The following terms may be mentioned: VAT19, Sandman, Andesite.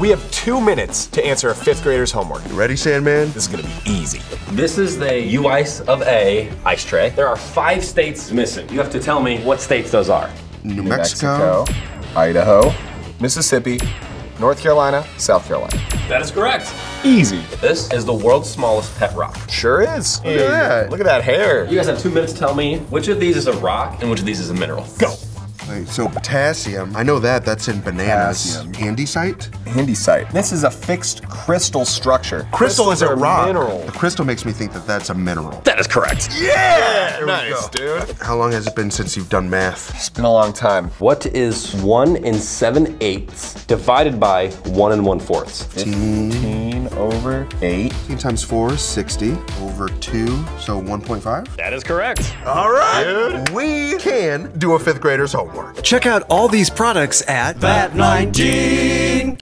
We have 2 minutes to answer a fifth grader's homework. You ready, Sandman? This is gonna be easy. This is the U-Ice of A ice tray. There are 5 states missing. You have to tell me what states those are. New Mexico, Idaho, Mississippi, North Carolina, South Carolina. That is correct. Easy. This is the world's smallest pet rock. Sure is. Look at that. Look at that hair. You guys have 2 minutes to tell me which of these is a rock and which of these is a mineral. Go. Wait, so potassium, I know that, that's in bananas. Andesite? Andesite. This is a fixed crystal structure. Crystal is a rock. Mineral. The crystal makes me think that that's a mineral. That is correct. Yeah! Nice, dude. How long has it been since you've done math? It's been a long time. What is 1 7/8 divided by 1 1/4? 15 over 8. 15 times 4 is 60 over 2, so 1.5? That is correct. All right, dude. We can do a fifth grader's homework. Check out all these products at VAT19.